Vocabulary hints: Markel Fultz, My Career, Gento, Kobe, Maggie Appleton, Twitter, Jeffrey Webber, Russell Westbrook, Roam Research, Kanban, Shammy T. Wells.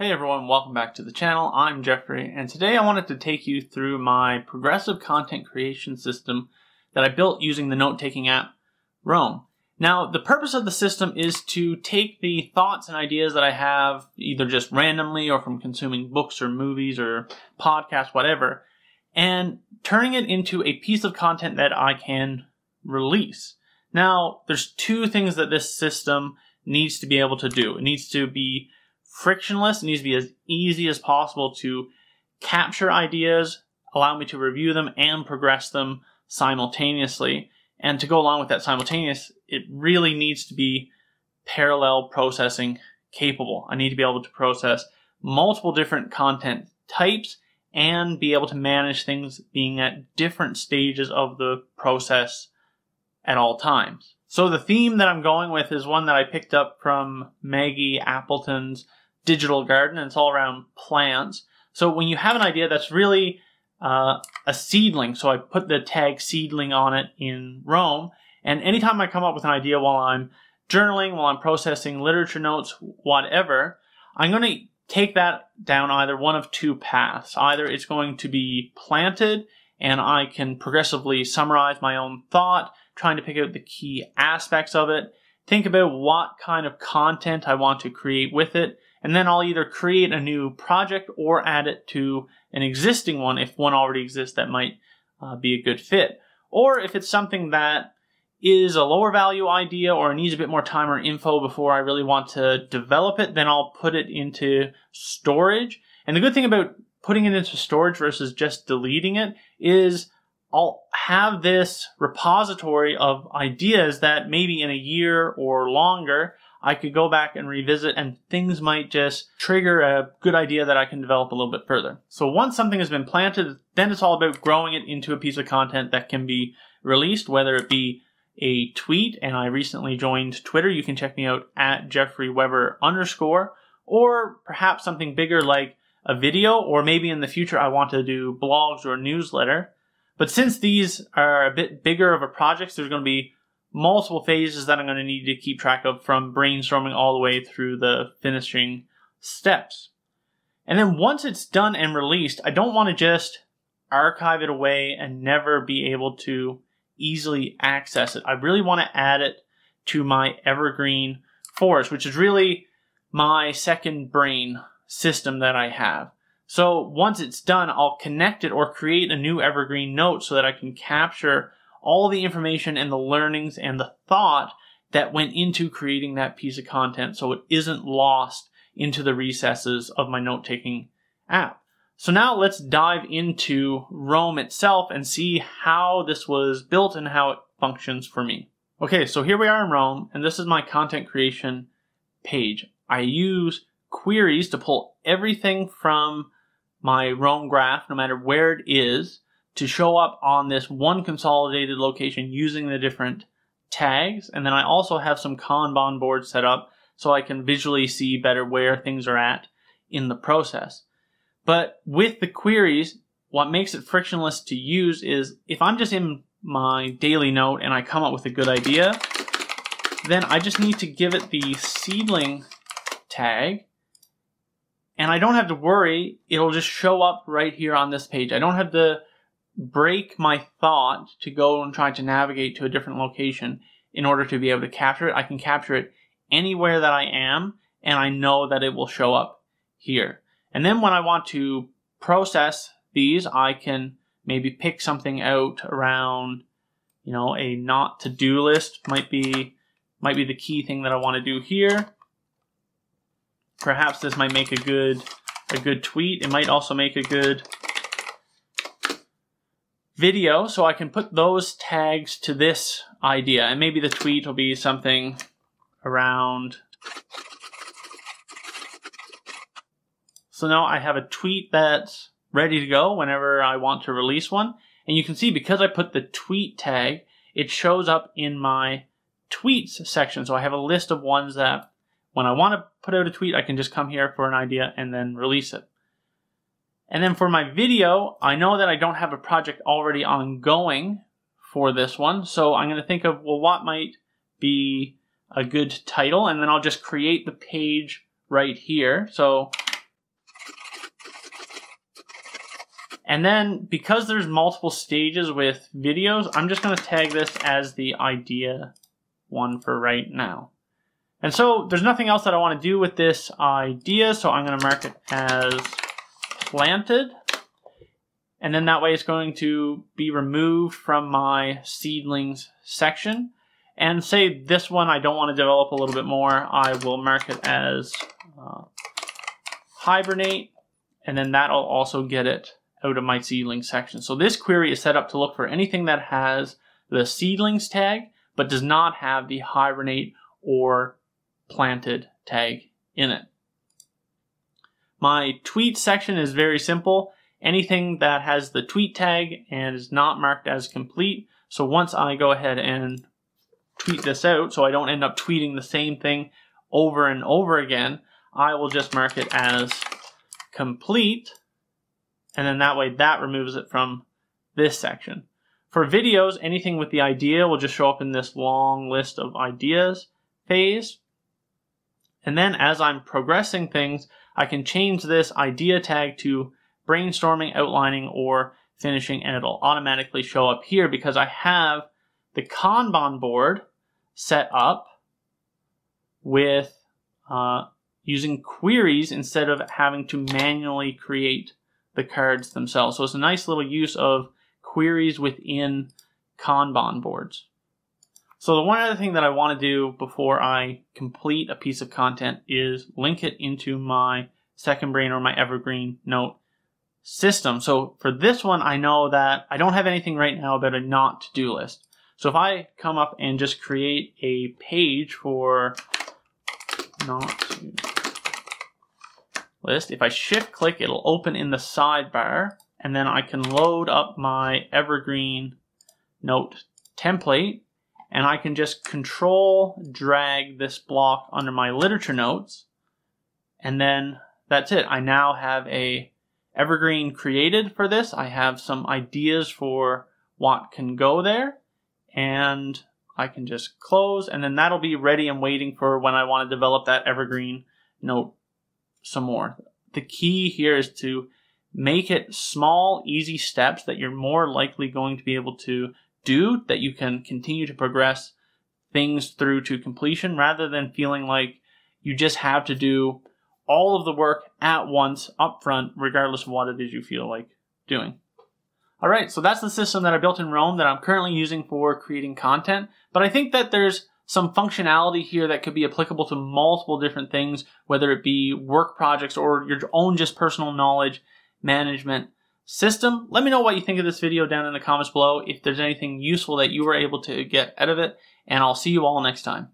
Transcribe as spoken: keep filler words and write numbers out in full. Hey everyone, welcome back to the channel. I'm Jeffrey, and today I wanted to take you through my progressive content creation system that I built using the note-taking app, Roam. Now, the purpose of the system is to take the thoughts and ideas that I have, either just randomly or from consuming books or movies or podcasts, whatever, and turning it into a piece of content that I can release. Now, there's two things that this system needs to be able to do. It needs to be frictionless. It needs to be as easy as possible to capture ideas, allow me to review them and progress them simultaneously. And to go along with that simultaneous, it really needs to be parallel processing capable. I need to be able to process multiple different content types and be able to manage things being at different stages of the process at all times. So the theme that I'm going with is one that I picked up from Maggie Appleton's Digital Garden, and it's all around plants. So when you have an idea that's really uh, a seedling, so I put the tag seedling on it in Roam, and anytime I come up with an idea while I'm journaling, while I'm processing literature notes, whatever, I'm going to take that down either one of two paths. Either it's going to be planted, and I can progressively summarize my own thought, trying to pick out the key aspects of it, think about what kind of content I want to create with it, and then I'll either create a new project or add it to an existing one if one already exists that might uh, be a good fit. Or if it's something that is a lower value idea or needs a bit more time or info before I really want to develop it, then I'll put it into storage. And the good thing about putting it into storage versus just deleting it is I'll have this repository of ideas that maybe in a year or longer I could go back and revisit, and things might just trigger a good idea that I can develop a little bit further. So once something has been planted, then it's all about growing it into a piece of content that can be released, whether it be a tweet, and I recently joined Twitter. You can check me out at Jeffrey Webber underscore, or perhaps something bigger like a video, or maybe in the future I want to do blogs or a newsletter. But since these are a bit bigger of a project, there's going to be multiple phases that I'm going to need to keep track of, from brainstorming all the way through the finishing steps. And then once it's done and released, I don't want to just archive it away and never be able to easily access it. I really want to add it to my evergreen forest, which is really my second brain system that I have. So once it's done, I'll connect it or create a new evergreen note so that I can capture all the information and the learnings and the thought that went into creating that piece of content, so it isn't lost into the recesses of my note-taking app. So now let's dive into Roam itself and see how this was built and how it functions for me. Okay, so here we are in Roam, and this is my content creation page. I use queries to pull everything from my Roam graph, no matter where it is, to show up on this one consolidated location using the different tags. And then I also have some Kanban boards set up so I can visually see better where things are at in the process. But with the queries, what makes it frictionless to use is if I'm just in my daily note and I come up with a good idea, then I just need to give it the seedling tag, and I don't have to worry, it'll just show up right here on this page. I don't have to break my thought to go and try to navigate to a different location in order to be able to capture it. I can capture it anywhere that I am, and I know that it will show up here. And then when I want to process these, I can maybe pick something out around, you know, a not to-do list might be, might be the key thing that I want to do here. Perhaps this might make a good a good tweet. It might also make a good video, so I can put those tags to this idea. And maybe the tweet will be something around. So now I have a tweet that's ready to go whenever I want to release one. And you can see because I put the tweet tag, it shows up in my tweets section. So I have a list of ones that when I want to put out a tweet, I can just come here for an idea and then release it. And then for my video, I know that I don't have a project already ongoing for this one. So I'm going to think of, well, what might be a good title? And then I'll just create the page right here. So And then because there's multiple stages with videos, I'm just going to tag this as the idea one for right now. And so there's nothing else that I want to do with this idea, so I'm going to mark it as planted. And then that way it's going to be removed from my seedlings section. And say this one I don't want to develop a little bit more, I will mark it as uh, hibernate, and then that'll also get it out of my seedlings section. So this query is set up to look for anything that has the seedlings tag, but does not have the hibernate or planted tag in it. My tweet section is very simple. Anything that has the tweet tag and is not marked as complete. So once I go ahead and tweet this out, so I don't end up tweeting the same thing over and over again, I will just mark it as complete, and then that way that removes it from this section. For videos, anything with the idea will just show up in this long list of ideas phase. And then as I'm progressing things, I can change this idea tag to brainstorming, outlining, or finishing, and it'll automatically show up here because I have the Kanban board set up with uh, using queries instead of having to manually create the cards themselves. So it's a nice little use of queries within Kanban boards. So the one other thing that I want to do before I complete a piece of content is link it into my Second Brain or my Evergreen Note system. So for this one, I know that I don't have anything right now about a not to-do list. So if I come up and just create a page for not to list, if I shift click, it'll open in the sidebar, and then I can load up my Evergreen Note template, and I can just control drag this block under my literature notes, and then that's it. I now have a Evergreen created for this. I have some ideas for what can go there, and I can just close, and then that'll be ready and waiting for when I want to develop that Evergreen Note some more. The key here is to make it small, easy steps that you're more likely going to be able to do, that you can continue to progress things through to completion, rather than feeling like you just have to do all of the work at once up front, regardless of what it is you feel like doing. All right, so that's the system that I built in Roam that I'm currently using for creating content. But I think that there's some functionality here that could be applicable to multiple different things, whether it be work projects or your own just personal knowledge management system. Let me know what you think of this video down in the comments below, if there's anything useful that you were able to get out of it, and I'll see you all next time.